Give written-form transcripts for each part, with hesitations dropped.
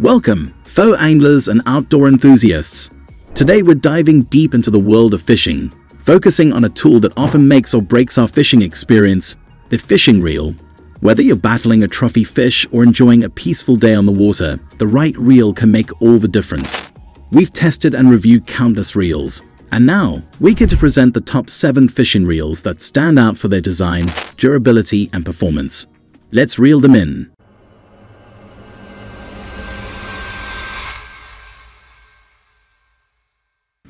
Welcome, fellow anglers and outdoor enthusiasts. Today we're diving deep into the world of fishing, focusing on a tool that often makes or breaks our fishing experience, the fishing reel. Whether you're battling a trophy fish or enjoying a peaceful day on the water, the right reel can make all the difference. We've tested and reviewed countless reels, and now we get to present the top 7 fishing reels that stand out for their design, durability, and performance. Let's reel them in.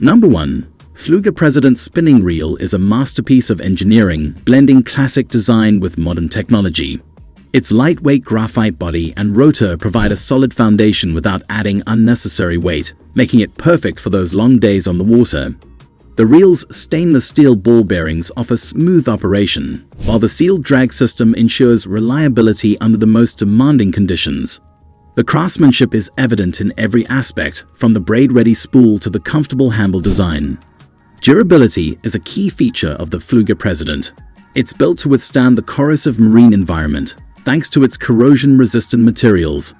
Number 1. Pflueger President Spinning Reel is a masterpiece of engineering, blending classic design with modern technology. Its lightweight graphite body and rotor provide a solid foundation without adding unnecessary weight, making it perfect for those long days on the water. The reel's stainless steel ball bearings offer smooth operation, while the sealed drag system ensures reliability under the most demanding conditions. The craftsmanship is evident in every aspect, from the braid-ready spool to the comfortable handle design. Durability is a key feature of the Pflueger President. It's built to withstand the corrosive marine environment, thanks to its corrosion-resistant materials.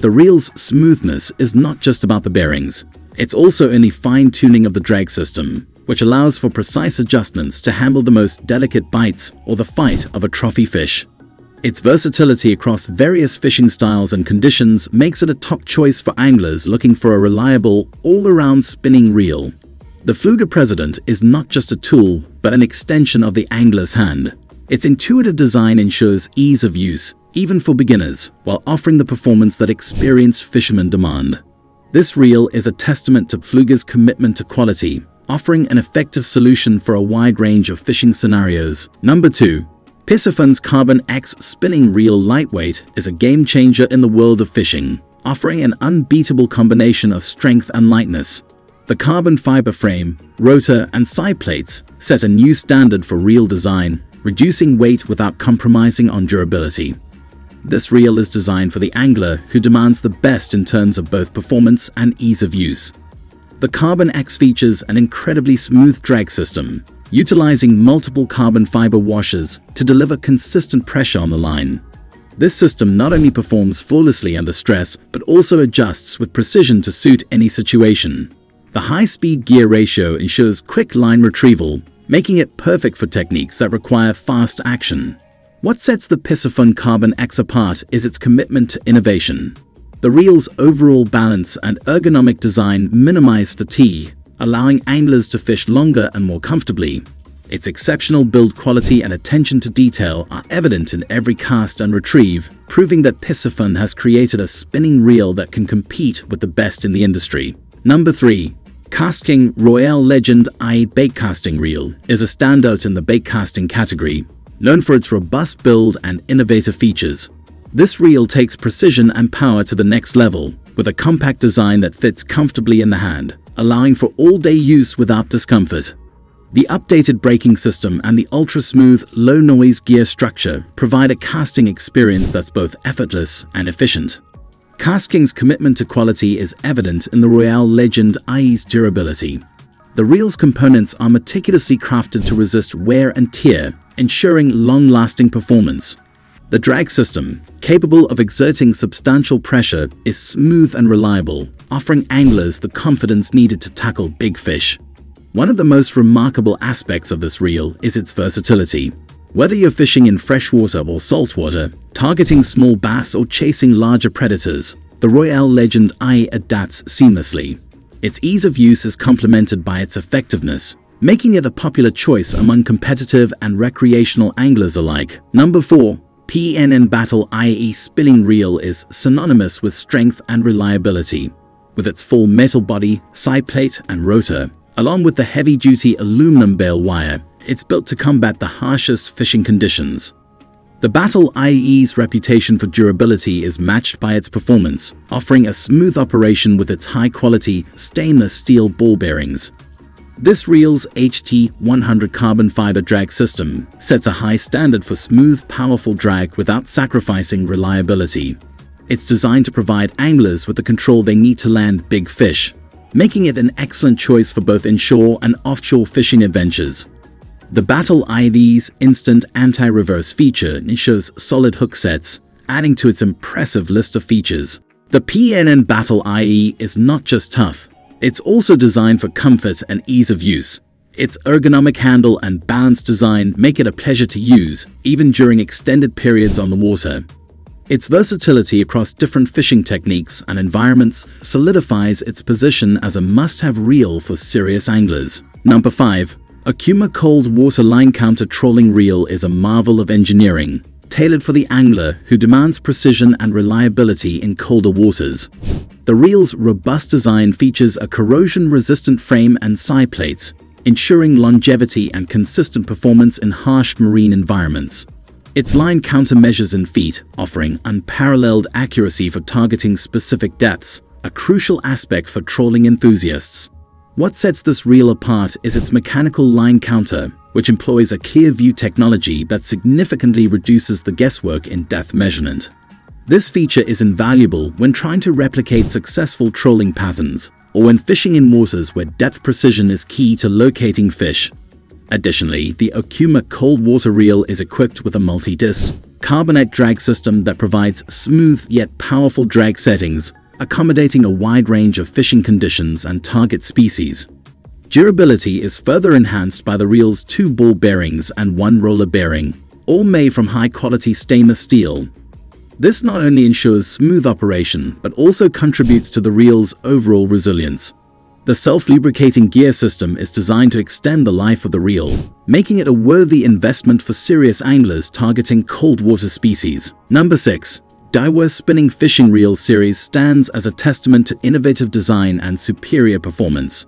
The reel's smoothness is not just about the bearings. It's also in the fine-tuning of the drag system, which allows for precise adjustments to handle the most delicate bites or the fight of a trophy fish. Its versatility across various fishing styles and conditions makes it a top choice for anglers looking for a reliable, all-around spinning reel. The Pflueger President is not just a tool, but an extension of the angler's hand. Its intuitive design ensures ease of use, even for beginners, while offering the performance that experienced fishermen demand. This reel is a testament to Pflueger's commitment to quality, offering an effective solution for a wide range of fishing scenarios. Number 2. Piscifun's Carbon X Spinning Reel Lightweight is a game-changer in the world of fishing, offering an unbeatable combination of strength and lightness. The carbon fiber frame, rotor, and side plates set a new standard for reel design, reducing weight without compromising on durability. This reel is designed for the angler who demands the best in terms of both performance and ease of use. The Carbon X features an incredibly smooth drag system, utilizing multiple carbon fiber washers to deliver consistent pressure on the line. This system not only performs flawlessly under stress, but also adjusts with precision to suit any situation. The high-speed gear ratio ensures quick line retrieval, making it perfect for techniques that require fast action. What sets the Piscifun Carbon X apart is its commitment to innovation. The reel's overall balance and ergonomic design minimize fatigue, allowing anglers to fish longer and more comfortably. Its exceptional build quality and attention to detail are evident in every cast and retrieve, proving that Piscifun has created a spinning reel that can compete with the best in the industry. Number 3. KastKing Royale Legend II Bait Casting Reel is a standout in the bait casting category, known for its robust build and innovative features. This reel takes precision and power to the next level, with a compact design that fits comfortably in the hand, allowing for all-day use without discomfort. The updated braking system and the ultra-smooth, low-noise gear structure provide a casting experience that's both effortless and efficient. KastKing's commitment to quality is evident in the Royale Legend IE's durability. The reel's components are meticulously crafted to resist wear and tear, ensuring long-lasting performance. The drag system, capable of exerting substantial pressure, is smooth and reliable, offering anglers the confidence needed to tackle big fish. One of the most remarkable aspects of this reel is its versatility. Whether you're fishing in freshwater or saltwater, targeting small bass or chasing larger predators, the Royale Legend I adapts seamlessly. Its ease of use is complemented by its effectiveness, making it a popular choice among competitive and recreational anglers alike. Number 4. PENN Battle III Spinning Reel is synonymous with strength and reliability. With its full metal body, side plate, and rotor, along with the heavy-duty aluminum bale wire, it's built to combat the harshest fishing conditions. The Battle IE's reputation for durability is matched by its performance, offering a smooth operation with its high-quality stainless steel ball bearings. This reel's HT100 carbon fiber drag system sets a high standard for smooth, powerful drag without sacrificing reliability. It's designed to provide anglers with the control they need to land big fish, making it an excellent choice for both inshore and offshore fishing adventures. The Battle IE's instant anti-reverse feature ensures solid hook sets, adding to its impressive list of features. The PENN Battle IE is not just tough, it's also designed for comfort and ease of use. Its ergonomic handle and balanced design make it a pleasure to use, even during extended periods on the water. Its versatility across different fishing techniques and environments solidifies its position as a must-have reel for serious anglers. Number 5. Okuma Cold Water Line Counter Trolling Reel is a marvel of engineering, tailored for the angler who demands precision and reliability in colder waters. The reel's robust design features a corrosion-resistant frame and side plates, ensuring longevity and consistent performance in harsh marine environments. Its line counter measures in feet, offering unparalleled accuracy for targeting specific depths, a crucial aspect for trolling enthusiasts. What sets this reel apart is its mechanical line counter, which employs a clear view technology that significantly reduces the guesswork in depth measurement. This feature is invaluable when trying to replicate successful trolling patterns, or when fishing in waters where depth precision is key to locating fish. Additionally, the Okuma Cold Water Reel is equipped with a multi-disc, Carbon X drag system that provides smooth yet powerful drag settings, accommodating a wide range of fishing conditions and target species. Durability is further enhanced by the reel's 2 ball bearings and 1 roller bearing, all made from high-quality stainless steel. This not only ensures smooth operation, but also contributes to the reel's overall resilience. The self-lubricating gear system is designed to extend the life of the reel, making it a worthy investment for serious anglers targeting cold water species. Number 6. Daiwa Spinning Fishing Reel Series stands as a testament to innovative design and superior performance.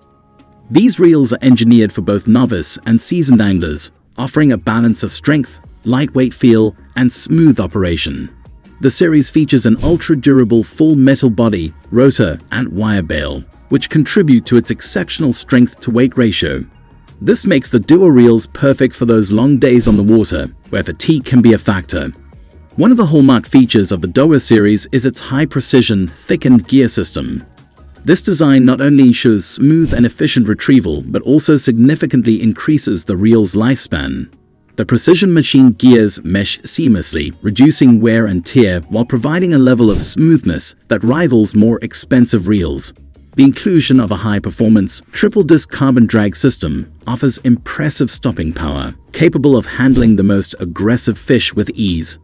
These reels are engineered for both novice and seasoned anglers, offering a balance of strength, lightweight feel, and smooth operation. The series features an ultra-durable full metal body, rotor, and wire bail, which contribute to its exceptional strength-to-weight ratio. This makes the duo reels perfect for those long days on the water, where fatigue can be a factor. One of the hallmark features of the Daiwa series is its high-precision, thickened gear system. This design not only ensures smooth and efficient retrieval, but also significantly increases the reel's lifespan. The precision machine gears mesh seamlessly, reducing wear and tear while providing a level of smoothness that rivals more expensive reels. The inclusion of a high-performance, triple-disc carbon drag system offers impressive stopping power, capable of handling the most aggressive fish with ease.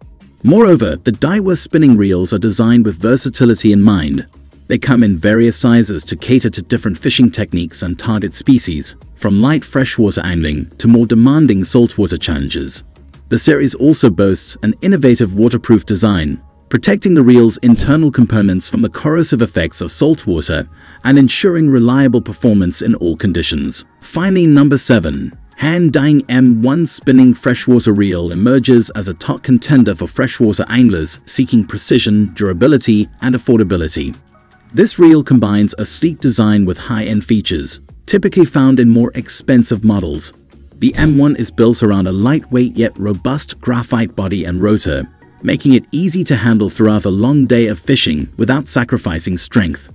Moreover, the Daiwa spinning reels are designed with versatility in mind. They come in various sizes to cater to different fishing techniques and target species, from light freshwater angling to more demanding saltwater challenges. The series also boasts an innovative waterproof design, protecting the reel's internal components from the corrosive effects of saltwater and ensuring reliable performance in all conditions. Finally, number 7. Hand Dying M1 Spinning Freshwater Reel emerges as a top contender for freshwater anglers seeking precision, durability, and affordability. This reel combines a sleek design with high-end features, typically found in more expensive models. The M1 is built around a lightweight yet robust graphite body and rotor, making it easy to handle throughout a long day of fishing without sacrificing strength.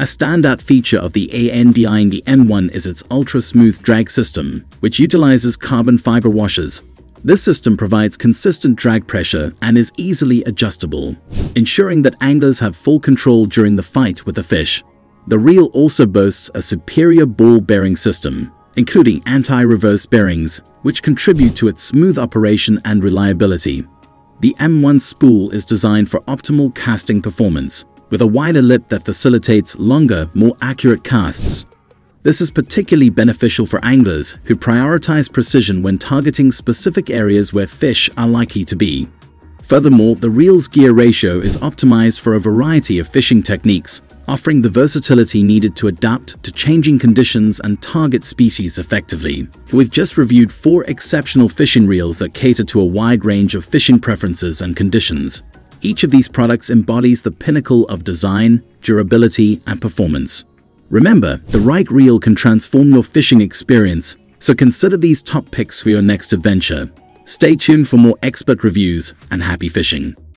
A standout feature of the Hand Dying M1 is its ultra-smooth drag system, which utilizes carbon fiber washers. This system provides consistent drag pressure and is easily adjustable, ensuring that anglers have full control during the fight with the fish. The reel also boasts a superior ball bearing system, including anti-reverse bearings, which contribute to its smooth operation and reliability. The M1 spool is designed for optimal casting performance, with a wider lip that facilitates longer, more accurate casts. This is particularly beneficial for anglers who prioritize precision when targeting specific areas where fish are likely to be. Furthermore, the reel's gear ratio is optimized for a variety of fishing techniques, offering the versatility needed to adapt to changing conditions and target species effectively. We've just reviewed 4 exceptional fishing reels that cater to a wide range of fishing preferences and conditions. Each of these products embodies the pinnacle of design, durability, and performance. Remember, the right reel can transform your fishing experience, so consider these top picks for your next adventure. Stay tuned for more expert reviews, and happy fishing!